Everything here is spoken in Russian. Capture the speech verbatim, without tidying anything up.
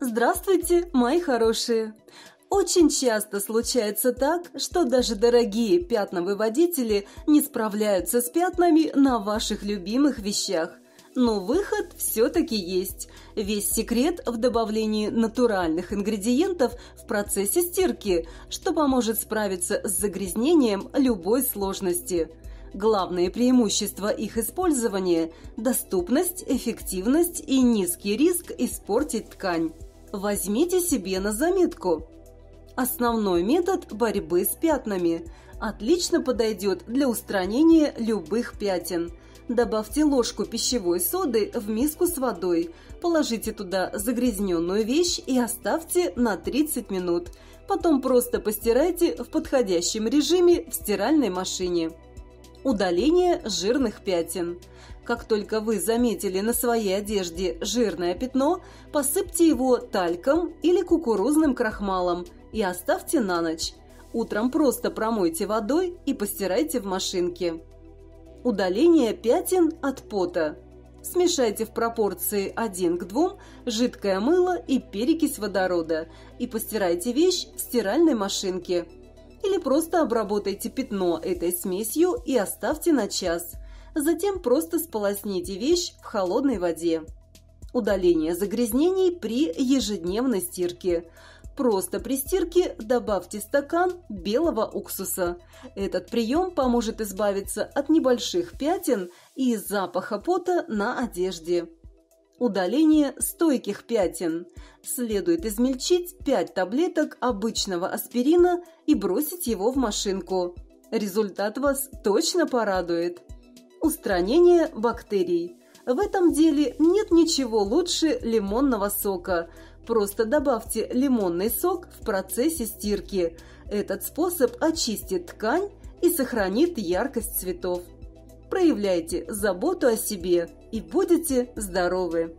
Здравствуйте, мои хорошие! Очень часто случается так, что даже дорогие пятновыводители не справляются с пятнами на ваших любимых вещах. Но выход все-таки есть. Весь секрет в добавлении натуральных ингредиентов в процессе стирки, что поможет справиться с загрязнением любой сложности. Главные преимущества их использования – доступность, эффективность и низкий риск испортить ткань. Возьмите себе на заметку. Основной метод борьбы с пятнами. Отлично подойдет для устранения любых пятен. Добавьте ложку пищевой соды в миску с водой, положите туда загрязненную вещь и оставьте на тридцать минут. Потом просто постирайте в подходящем режиме в стиральной машине. Удаление жирных пятен. Как только вы заметили на своей одежде жирное пятно, посыпьте его тальком или кукурузным крахмалом и оставьте на ночь. Утром просто промойте водой и постирайте в машинке. Удаление пятен от пота. Смешайте в пропорции один к двум жидкое мыло и перекись водорода и постирайте вещь в стиральной машинке. Или просто обработайте пятно этой смесью и оставьте на час. Затем просто сполосните вещь в холодной воде. Удаление загрязнений при ежедневной стирке. Просто при стирке добавьте стакан белого уксуса. Этот прием поможет избавиться от небольших пятен и запаха пота на одежде. Удаление стойких пятен. Следует измельчить пять таблеток обычного аспирина и бросить его в машинку. Результат вас точно порадует. Устранение бактерий. В этом деле нет ничего лучше лимонного сока. Просто добавьте лимонный сок в процессе стирки. Этот способ очистит ткань и сохранит яркость цветов. Проявляйте заботу о себе и будете здоровы!